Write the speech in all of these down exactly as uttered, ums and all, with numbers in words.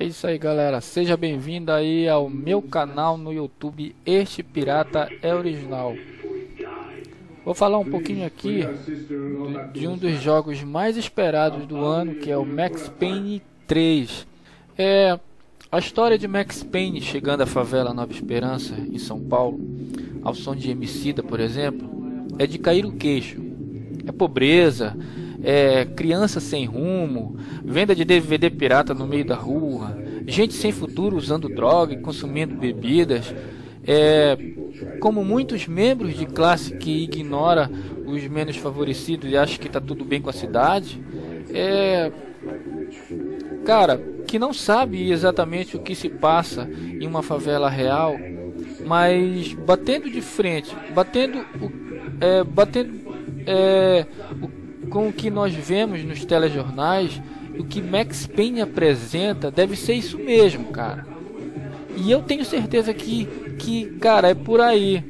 É isso aí, galera, seja bem-vindo aí ao meu canal no YouTube. Este pirata é original. Vou falar um pouquinho aqui de um dos jogos mais esperados do ano, que é o Max Payne três. É a história de Max Payne chegando à favela Nova Esperança, em São Paulo, ao som de Emicida, por exemplo, é de cair o queixo. É pobreza, é criança sem rumo, venda de D V D pirata no meio da rua, gente sem futuro usando droga e consumindo bebidas, é, como muitos membros de classe que ignora os menos favorecidos e acha que está tudo bem com a cidade, é, cara, que não sabe exatamente o que se passa em uma favela real, mas batendo de frente, batendo, é, batendo é, o com o que nós vemos nos telejornais, o que Max Payne apresenta deve ser isso mesmo, cara. E eu tenho certeza que, que cara, é por aí.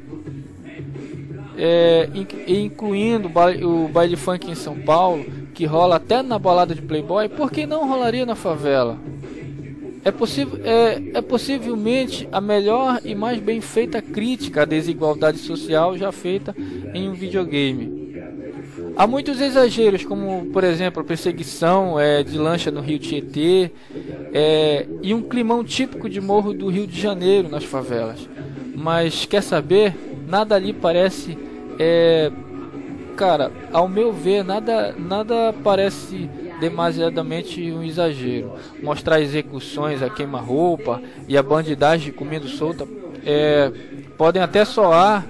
É, incluindo o baile funk em São Paulo, que rola até na balada de Playboy, por que não rolaria na favela? É, possi- é, é possivelmente a melhor e mais bem feita crítica à desigualdade social já feita em um videogame. Há muitos exageros, como por exemplo a perseguição é, de lancha no Rio Tietê é, e um climão típico de morro do Rio de Janeiro nas favelas. Mas quer saber? Nada ali parece, é, cara, ao meu ver, nada, nada parece demasiadamente um exagero. Mostrar execuções a queima-roupa e a bandidagem comendo solta é, podem até soar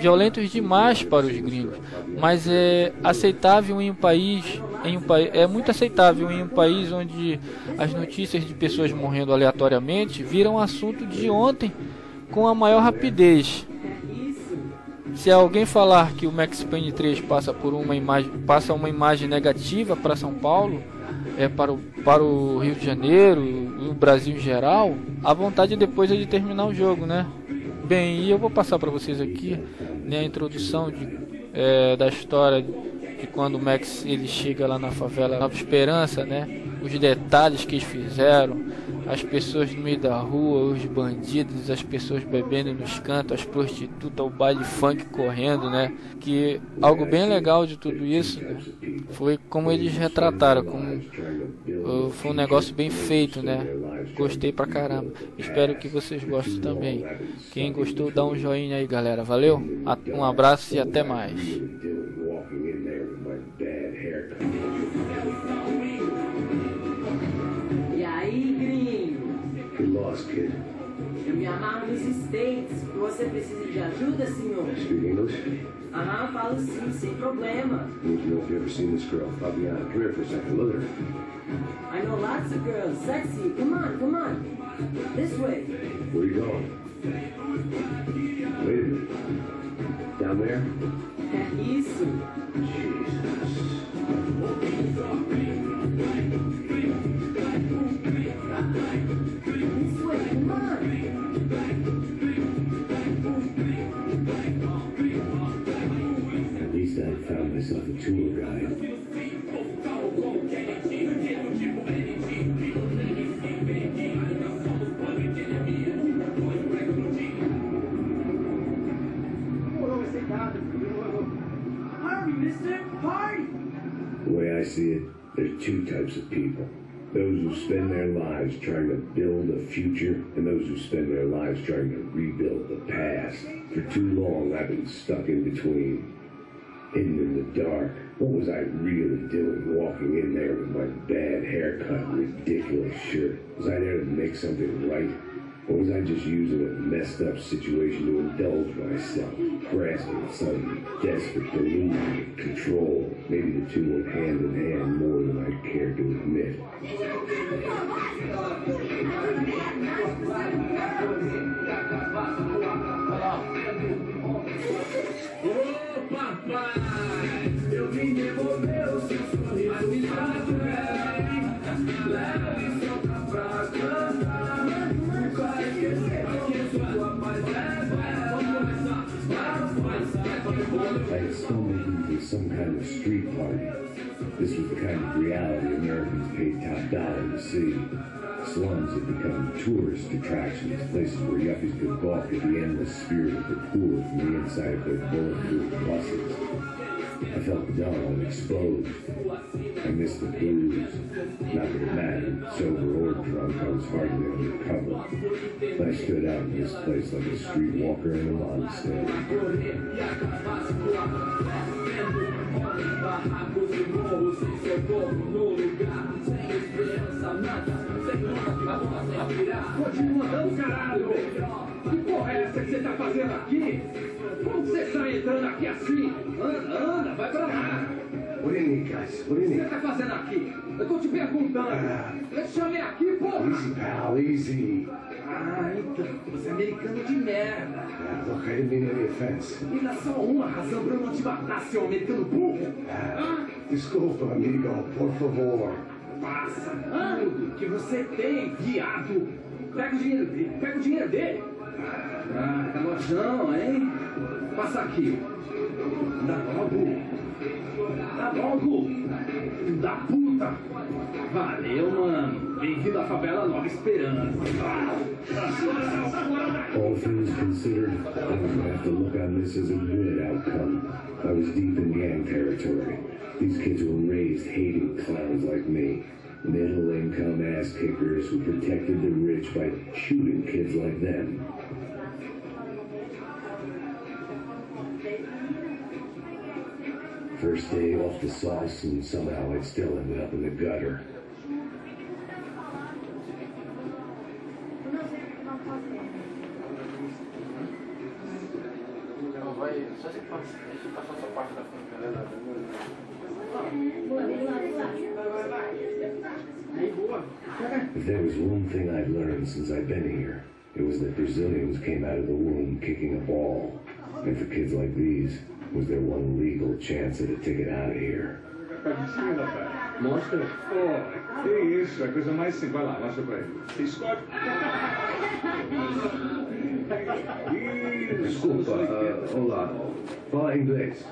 violentos demais para os gringos, mas é aceitável em um país, em um país é muito aceitável em um país onde as notícias de pessoas morrendo aleatoriamente viram assunto de ontem com a maior rapidez. Se alguém falar que o Max Payne três passa por uma imagem, passa uma imagem negativa para São Paulo, é para o, para o Rio de Janeiro e o Brasil em geral, a vontade depois é de terminar o jogo, né? Bem, e eu vou passar para vocês aqui, né, a introdução de, é, da história de quando o Max ele chega lá na favela Nova Esperança, né, os detalhes que eles fizeram, as pessoas no meio da rua, os bandidos, as pessoas bebendo nos cantos, as prostitutas, o baile funk correndo, né, que algo bem legal de tudo isso, né, foi como eles retrataram, como, foi um negócio bem feito, né. Gostei pra caramba. Espero que vocês gostem também. Quem gostou, dá um joinha aí, galera. Valeu? Um abraço e até mais. E aí, gringo? Eu me amarro nesses dates. Você precisa de ajuda, senhor? Aham, falo sim, sem problema. I know lots of girls, sexy. Come on, come on. This way. Where are you going? Wait a minute. Down there? É isso. Jesus. This way, come on. At least I found myself a tour guide. The way I see it, there's two types of people. Those who spend their lives trying to build a future, and those who spend their lives trying to rebuild the past. For too long, I've been stuck in between. Hidden in the dark. What was I really doing walking in there with my bad haircut and ridiculous shirt? Was I there to make something right? Or was I just using a messed up situation to indulge myself, grasping something desperate, delusion, control? Maybe the two went hand in hand more than I cared to admit. Oh, papai, eu vim devolver o seu sorriso inmadurado. Leve seu pra cantar. I had stumbled into some kind of street party. This was the kind of reality Americans paid top dollar to see. Slums had become tourist attractions, places where yuppies could balk at the endless spirit of the poor from the inside of their bulletproof buses. I felt dull and exposed. I missed the blues. Not that it mattered, sober or drunk, I was hardly undercover. But I stood out in this place like a streetwalker in a monastery. Continua dando caralho! Que porra é essa que você tá fazendo aqui? Como você tá entrando aqui assim? Anda, anda, vai pra lá! Você tá fazendo aqui? Eu tô te perguntando! Eu te chamei aqui, porra! Easy, pal, easy! Ah, então, você é americano de merda! E dá só uma razão pra eu não te matar, seu americano burro! Ah, desculpa, amigo, por favor! Passa, mano, que você tem, viado. Pega o dinheiro dele, pega o dinheiro dele. Ah, tá nojão, hein? Passa aqui. Dá logo. Dá logo. Da puta. Valeu, mano. Bem-vindo à favela Nova Esperança. All things considered, I'm gonna have to look on this as a good outcome. I was deep in gang territory. These kids were raised hating clowns like me, middle-income ass-kickers who protected the rich by shooting kids like them. First day off the sauce, and somehow I still ended up in the gutter. If there was one thing I've learned since I've been here, it was that Brazilians came out of the womb kicking a ball. And for kids like these, was their one legal chance at a ticket out of here. Mostra. Pô, que isso, é coisa mais simples. Vai lá, mostra pra ele. Escolhe. Desculpa, uh, olá. Fala inglês.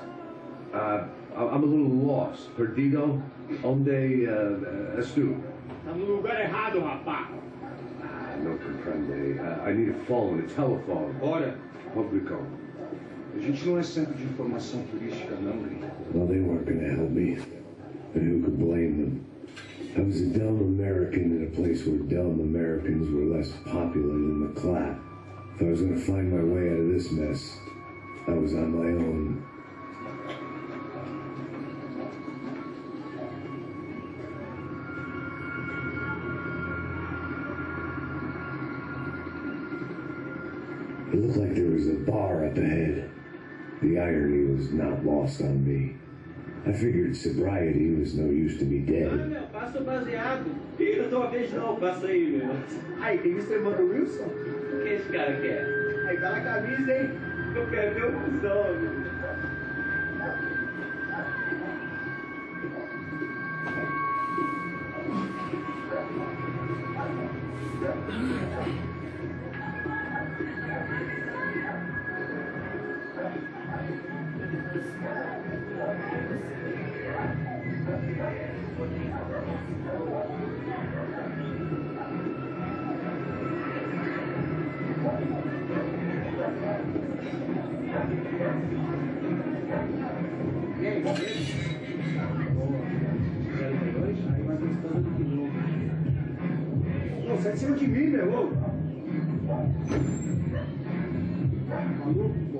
Uh, I'm a little lost. Perdido? Onde uh, és tu? Tá no lugar errado, rapaz. Ah, não compreende. Uh, I need a phone, a telephone. Ora. Publicão. A gente não é centro de informação turística, não, gringo. Well, they weren't gonna help me. And who could blame them? I was a dumb American in a place where dumb Americans were less popular than the clap. If I was going to find my way out of this mess, I was on my own. It looked like there was a bar up ahead. The irony was not lost on me. I figured sobriety was no use to be dead. Ah, meu, passa o baseado. Ih, não dou uma vez não, passa aí, meu. Aí, tem mister Mano Wilson? O que esse cara quer? Aí, tá na camisa, hein? Eu quero ver o cuzão, meu. Sai de cima de mim, meu louco. Maluco, pô.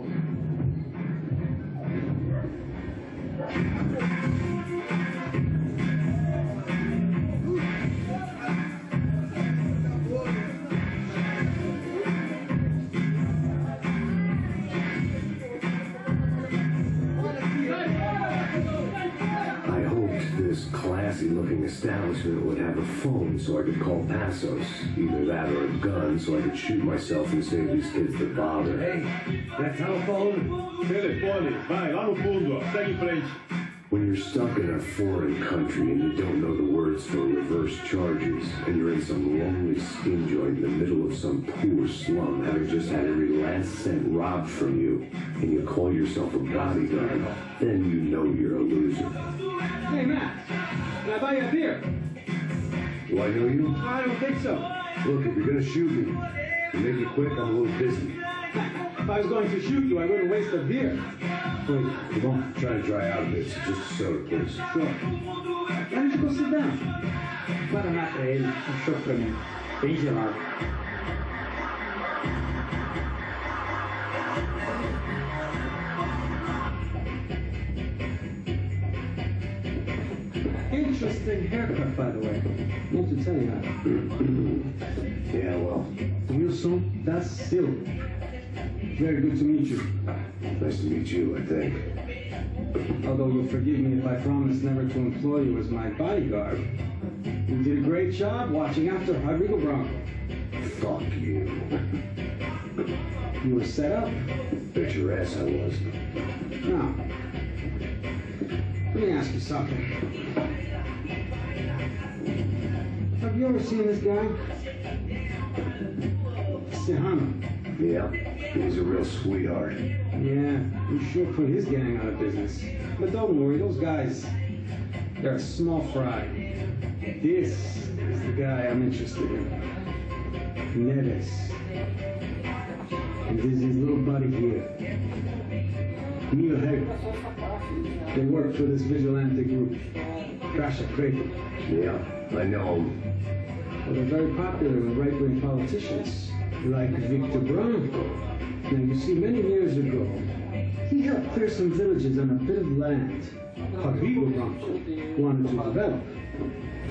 Looking establishment would have a phone so I could call Passos. Either that or a gun so I could shoot myself and save these kids the bother. Hey, that telephone? Telefone, vai lá no fundo, segue em frente. When you're stuck in a foreign country and you don't know the words for reverse charges, and you're in some lonely skin joint in the middle of some poor slum having just had every last cent robbed from you, and you call yourself a bodyguard, then you know you're a loser. Hey, Max, can I buy you a beer? Do I know you? I don't think so. Look, if you're going to shoot me, you make it quick, I'm a little busy. If I was going to shoot you, I wouldn't waste a beer. Wait, come on, try to dry out a bit, so just a soda, please. Sure. Why don't you go sit down? Guaraná pra ele, um choque pra mim. Bem gelado. Interesting haircut, by the way. Not to tell you how. Yeah, well. Wilson, that's still. Very good to meet you. Nice to meet you, I think. Although you'll forgive me if I promise never to employ you as my bodyguard. You did a great job watching after Rodrigo Branco. Fuck you. You were set up? Bet your ass I was. Now, let me ask you something. Have you ever seen this guy? Sahana. Yeah, he's a real sweetheart. Yeah, he sure put his gang out of business. But don't worry, those guys, they're a small fry. This is the guy I'm interested in. Nevis. And this is his little buddy here. Neil Hale. They work for this vigilante group. Crash of Craven. Yeah, I know him. Well, they're very popular with right-wing politicians, like Victor Branco. Now, you see, many years ago, he helped clear some villages on a bit of land. Rodrigo Branco wanted to develop.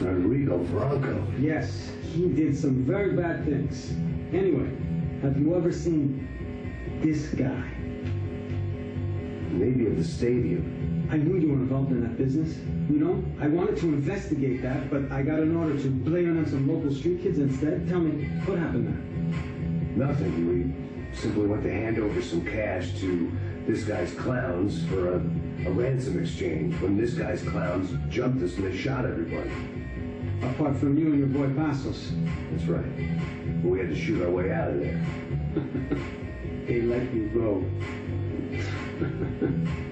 Rodrigo Branco? Yes, he did some very bad things. Anyway, have you ever seen this guy? Maybe at the stadium. I knew you were involved in that business, you know? I wanted to investigate that, but I got an order to blame it on some local street kids instead. Tell me, what happened there? Nothing. We simply went to hand over some cash to this guy's clowns for a, a ransom exchange when this guy's clowns jumped us and they shot everybody. Apart from you and your boy Passos. That's right. But we had to shoot our way out of there. They let you go.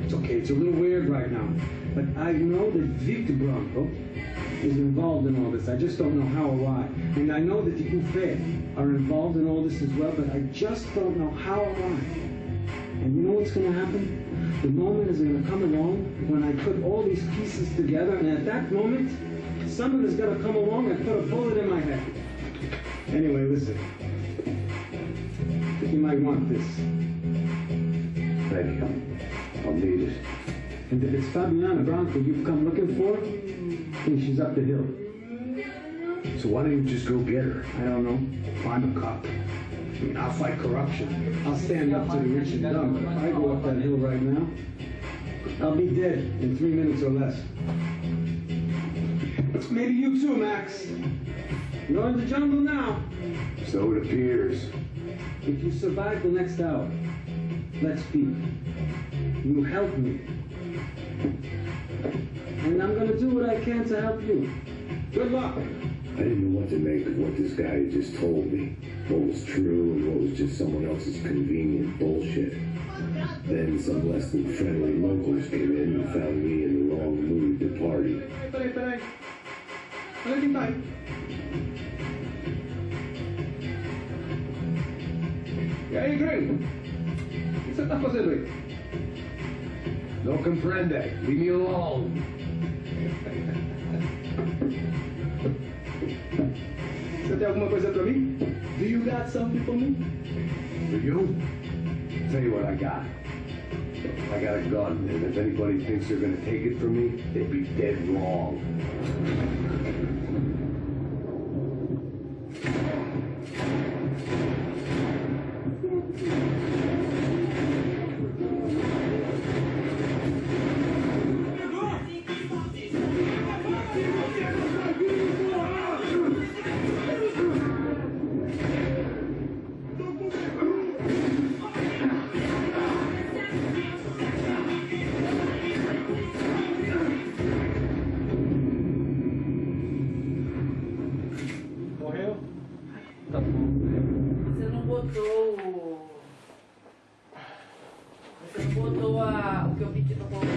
It's okay, it's a little weird right now, but I know that Victor Branco is involved in all this. I just don't know how or why. And I know that the Buffet are involved in all this as well, but I just don't know how or why. And you know what's going to happen? The moment is going to come along when I put all these pieces together, and at that moment, someone is going to come along and put a bullet in my head. Anyway, listen. You might want this. Thank you. I'll need it. And if it's Fabiana Bronco you've come looking for, I think she's up the hill. So why don't you just go get her? I don't know. I'm a cop. I mean, I'll fight corruption. I'll stand up to the rich and dumb, but if I go up that hill right now, I'll be dead in three minutes or less. Maybe you too, Max. You're in the jungle now. So it appears. If you survive the next hour, let's speak. You help me. And I'm going to do what I can to help you. Good luck. I didn't know what to make of what this guy just told me. What was true and what was just someone else's convenient bullshit. Then some less than friendly locals came in and found me in the wrong mood to party. Peraí, peraí, peraí. E aí, Greg? O que você tá fazendo aí? Não compreende. Leave me alone. Você tem alguma coisa para mim? Do you got something for me? Do you? Tell you what I got. I got a gun, and if anybody thinks they're going to take it from me, they'd be dead wrong. Botou a, o que eu vi que não colocou.